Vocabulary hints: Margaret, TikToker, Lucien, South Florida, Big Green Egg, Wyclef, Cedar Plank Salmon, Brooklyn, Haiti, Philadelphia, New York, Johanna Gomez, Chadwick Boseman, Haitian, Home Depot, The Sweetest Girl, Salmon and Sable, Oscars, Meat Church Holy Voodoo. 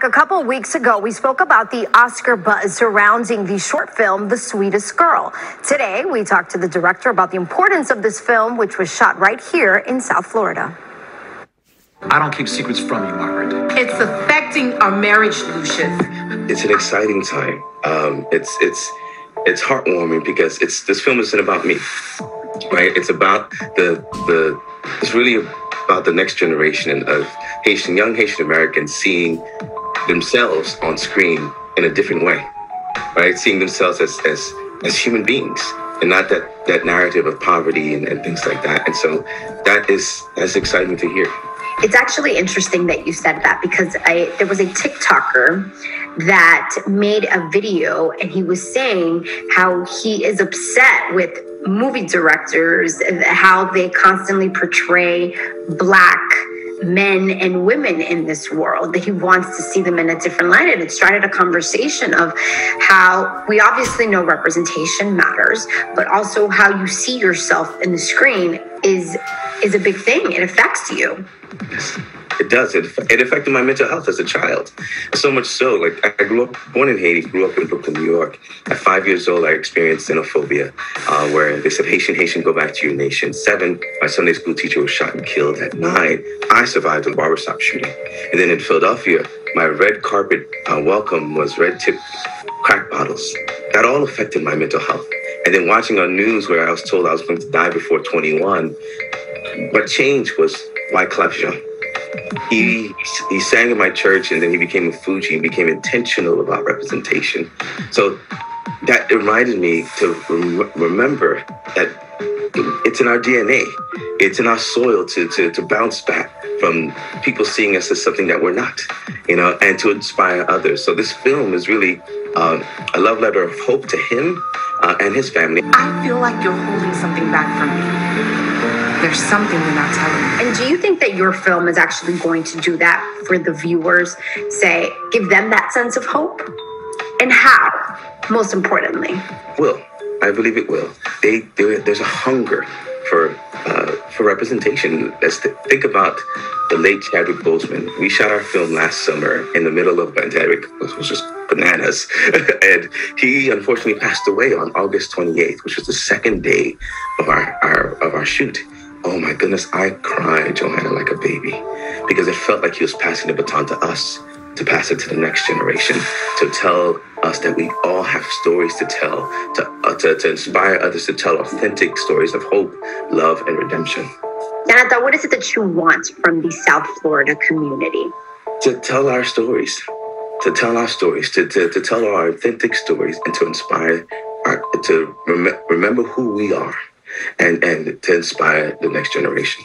back a couple weeks ago, we spoke about the Oscar buzz surrounding the short film, The Sweetest Girl. Today, we talked to the director about the importance of this film, which was shot right here in South Florida. I don't keep secrets from you, Margaret. It's affecting our marriage, Lucien. It's an exciting time. It's heartwarming because this film isn't about me, right? It's about it's really about the next generation of young Haitian Americans seeing themselves on screen in a different way, right? Seeing themselves as human beings and not that narrative of poverty and things like that. And so that's exciting to hear. It's actually interesting that you said that because there was a TikToker that made a video and he was saying how he is upset with movie directors, how they constantly portray Black men and women in this world, that he wants to see them in a different light. And it started a conversation of how we obviously know representation matters, but also how you see yourself in the screen is a big thing. It affects you. It does. It affected my mental health as a child. So much so, like, I born in Haiti, grew up in Brooklyn, New York. At 5 years old, I experienced xenophobia, where they said, Haitian, go back to your nation. 7, my Sunday school teacher was shot and killed. At 9, I survived a barbershop shooting. And then in Philadelphia, my red carpet welcome was red-tipped crack bottles. That all affected my mental health. And then watching on news where I was told I was going to die before 21, what changed was Wyclef. He sang in my church, and then he became a Fuji and became intentional about representation. So that reminded me to remember that it's in our DNA. It's in our soil to bounce back from people seeing us as something that we're not, and to inspire others. So this film is really a love letter of hope to him and his family. I feel like you're holding something back from me. There's something you're not telling me. And do you think that your film is actually going to do that for the viewers? Say, give them that sense of hope? And how, most importantly? Will. I believe it will. There's a hunger for representation. Think about the late Chadwick Boseman. We shot our film last summer in the middle of a pandemic, which was just bananas. And he unfortunately passed away on August 28th, which was the second day of our shoot. Oh my goodness, I cried, Johanna, like a baby, because it felt like he was passing the baton to us, to pass it to the next generation, to tell us that we all have stories to tell, to inspire others to tell authentic stories of hope, love, and redemption. Jonathan, what is it that you want from the South Florida community? To tell our stories, to tell our authentic stories, and to inspire, to remember who we are. And to inspire the next generation.